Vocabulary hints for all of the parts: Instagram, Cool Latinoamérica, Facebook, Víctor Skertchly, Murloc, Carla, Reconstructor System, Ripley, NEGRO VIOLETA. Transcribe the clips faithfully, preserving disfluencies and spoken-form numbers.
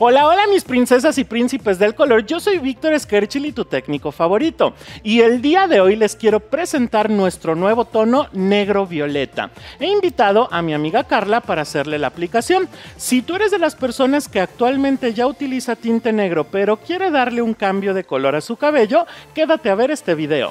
Hola, hola mis princesas y príncipes del color, yo soy Víctor Skertchly, tu técnico favorito, y el día de hoy les quiero presentar nuestro nuevo tono negro violeta. He invitado a mi amiga Carla para hacerle la aplicación. Si tú eres de las personas que actualmente ya utiliza tinte negro pero quiere darle un cambio de color a su cabello, quédate a ver este video.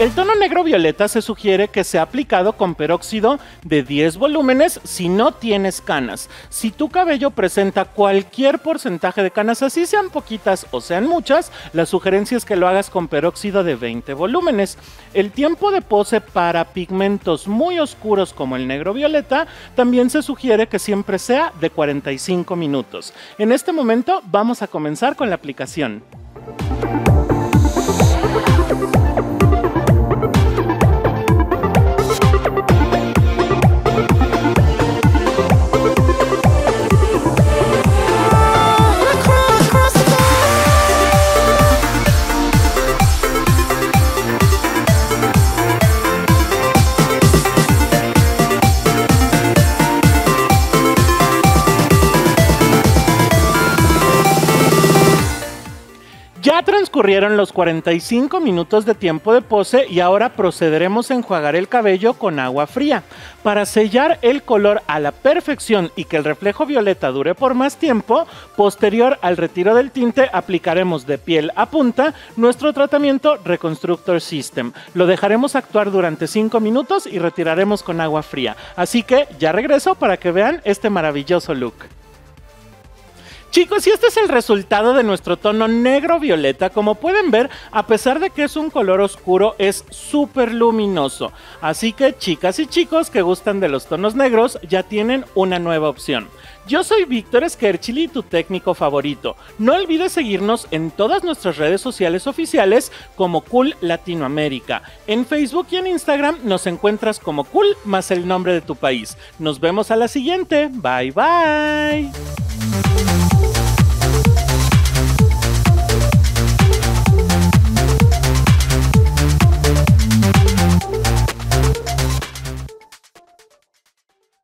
El tono negro violeta se sugiere que sea aplicado con peróxido de diez volúmenes si no tienes canas. Si tu cabello presenta cualquier porcentaje de canas, así sean poquitas o sean muchas, la sugerencia es que lo hagas con peróxido de veinte volúmenes. El tiempo de pose para pigmentos muy oscuros como el negro violeta también se sugiere que siempre sea de cuarenta y cinco minutos. En este momento vamos a comenzar con la aplicación. Ya transcurrieron los cuarenta y cinco minutos de tiempo de pose y ahora procederemos a enjuagar el cabello con agua fría. Para sellar el color a la perfección y que el reflejo violeta dure por más tiempo, posterior al retiro del tinte aplicaremos de piel a punta nuestro tratamiento Reconstructor System. Lo dejaremos actuar durante cinco minutos y retiraremos con agua fría. Así que ya regreso para que vean este maravilloso look. Chicos, y este es el resultado de nuestro tono negro violeta. Como pueden ver, a pesar de que es un color oscuro, es súper luminoso. Así que chicas y chicos que gustan de los tonos negros, ya tienen una nueva opción. Yo soy Víctor Skertchly, tu técnico favorito. No olvides seguirnos en todas nuestras redes sociales oficiales como Cool Latinoamérica. En Facebook y en Instagram nos encuentras como Cool más el nombre de tu país. Nos vemos a la siguiente. Bye, bye.